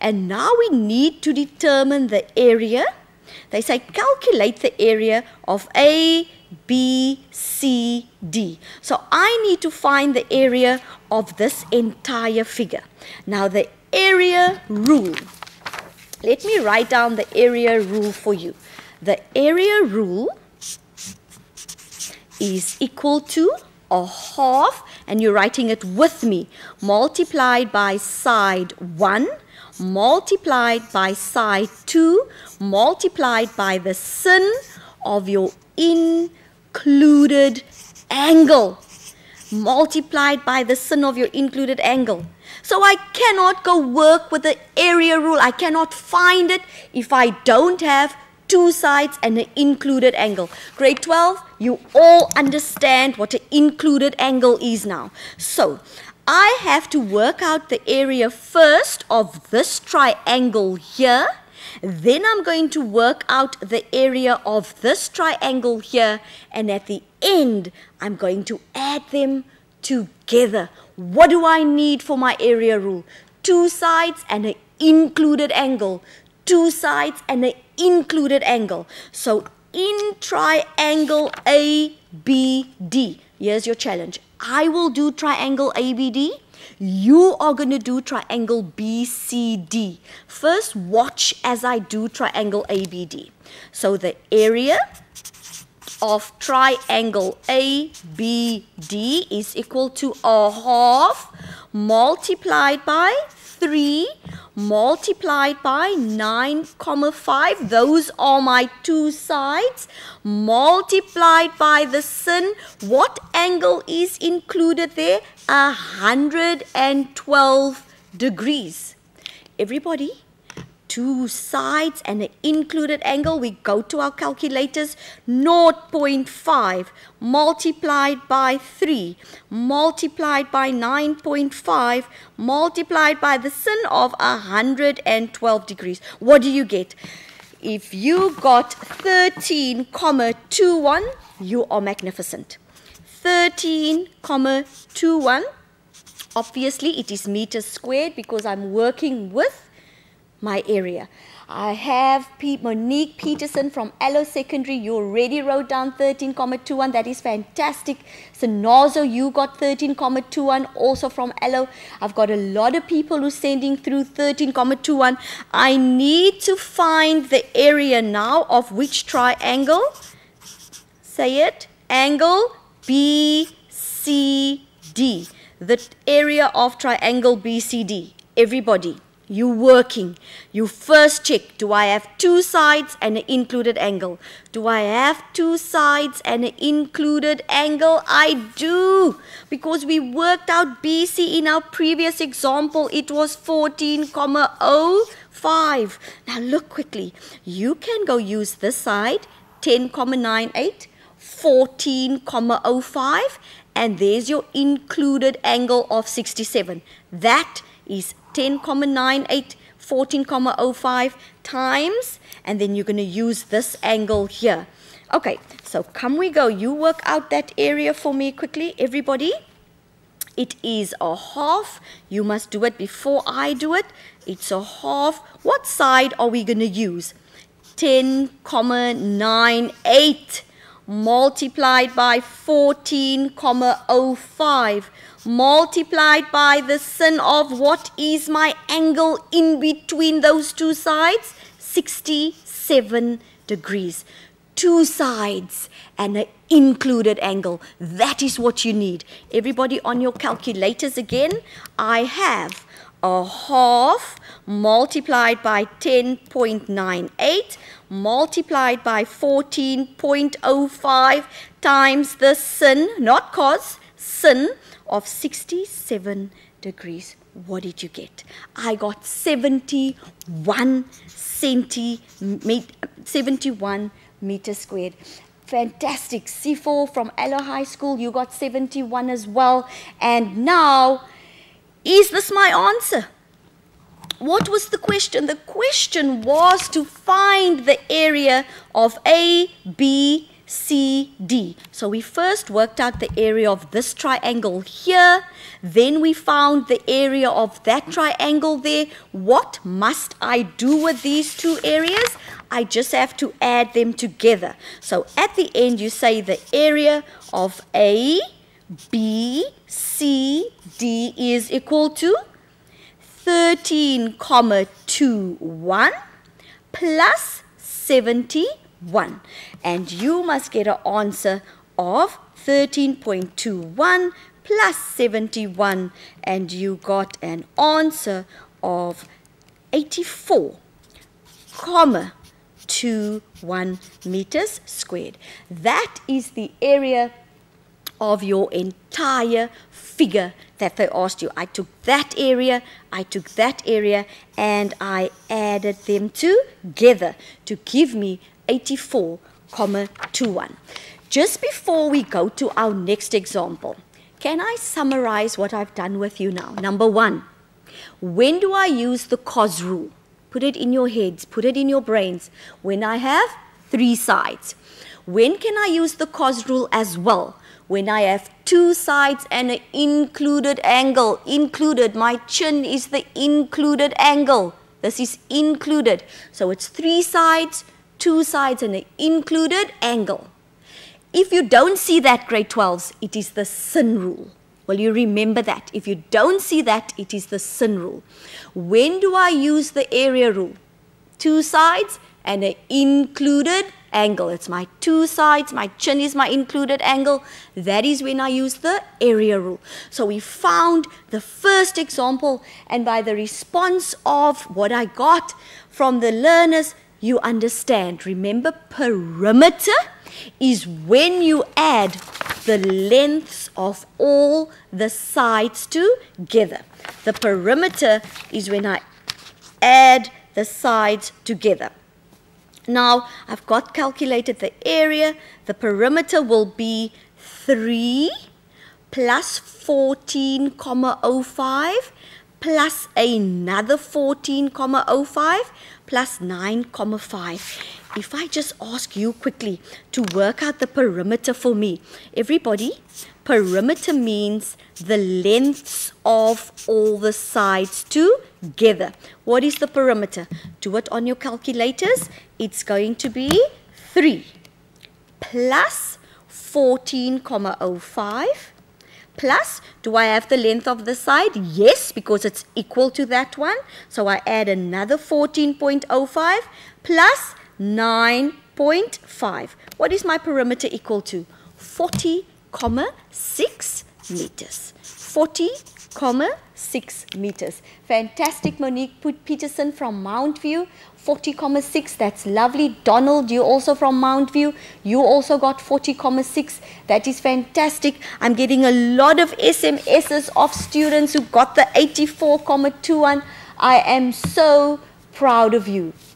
And now we need to determine the area. They say calculate the area of A, B, C, D. So I need to find the area of this entire figure. Now the area rule. Let me write down the area rule for you. The area rule is equal to a half, and you're writing it with me, multiplied by side 1, multiplied by side 2, multiplied by the sin of your included angle, multiplied by the sin of your included angle. So I cannot go work with the area rule. I cannot find it if I don't have two sides and an included angle. Grade 12, you all understand what an included angle is now. So I have to work out the area first of this triangle here. Then I'm going to work out the area of this triangle here. And at the end, I'm going to add them together. What do I need for my area rule? Two sides and an included angle. Two sides and an included angle. So in triangle ABD, here's your challenge. I will do triangle ABD. You are going to do triangle BCD. First, watch as I do triangle ABD. So the area of triangle ABD is equal to a half multiplied by 3 multiplied by 9,5. Those are my two sides. Multiplied by the sin. What angle is included there? 112 degrees. Everybody, two sides and an included angle. We go to our calculators. 0.5 multiplied by 3 multiplied by 9.5 multiplied by the sin of 112 degrees. What do you get? If you got 13,21, you are magnificent. 13,21. Obviously, it is meters squared because I'm working with my area. I have Monique Peterson from Allo Secondary. You already wrote down 13,21. That is fantastic. Sinazo, you got 13,21 also from Allo. I've got a lot of people who are sending through 13,21. I need to find the area now of which triangle? Say it. Angle BCD. The area of triangle BCD. Everybody, you're working. You first check, do I have two sides and an included angle? Do I have two sides and an included angle? I do, because we worked out BC in our previous example. It was 14,05. Now look quickly. You can go use this side, 10,98, 14,05, and there's your included angle of 67. That is 10,98, 14,05 times, and then you're going to use this angle here. Okay, so come we go. You work out that area for me quickly, everybody. It is a half. You must do it before I do it. It's a half. What side are we going to use? 10,98 multiplied by 14,05. Multiplied by the sin of what is my angle in between those two sides? 67 degrees. Two sides and an included angle. That is what you need. Everybody on your calculators again. I have a half multiplied by 10.98 multiplied by 14.05 times the sin, not cos, sin of 67 degrees. What did you get? I got 71 meters squared. Fantastic. C4 from Allo High School, you got 71 as well. And now, is this my answer? What was the question? The question was to find the area of A, B, CD. So we first worked out the area of this triangle here, then we found the area of that triangle there. What must I do with these two areas? I just have to add them together. So at the end you say the area of A, B, C, D is equal to 13,21 plus 71. And you must get an answer of 13.21 plus 71. And you got an answer of 84,21 meters squared. That is the area of your entire figure that they asked you. I took that area, I took that area, and I added them together to give me 84,21. Just before we go to our next example, can I summarize what I've done with you now? Number one, when do I use the cos rule? Put it in your heads, put it in your brains. When I have three sides. When can I use the cos rule as well? When I have two sides and an included angle, included, my chin is the included angle. This is included. So it's three sides, two sides and an included angle. If you don't see that, grade 12s, it is the sin rule. Will you remember that? If you don't see that, it is the sin rule. When do I use the area rule? Two sides and an included angle. It's my two sides, my chin is my included angle. That is when I use the area rule. So we found the first example, and by the response of what I got from the learners, you understand. Remember, perimeter is when you add the lengths of all the sides together. The perimeter is when I add the sides together. Now, I've got calculated the area. The perimeter will be 3 plus 14,05 plus another 14,05 plus 9,5. If I just ask you quickly to work out the perimeter for me. Everybody, perimeter means the lengths of all the sides together. What is the perimeter? Do it on your calculators. It's going to be 3 plus 14,05 plus, do I have the length of the side? Yes, because it's equal to that one. So I add another 14.05 plus 9.5. What is my perimeter equal to? 40,6 meters. 40,6 meters. Fantastic, Monique Peterson from Mount View. 40,6, that's lovely. Donald, you also from Mount View. You also got 40,6. That is fantastic. I'm getting a lot of SMSs of students who got the 84,21. I am so proud of you.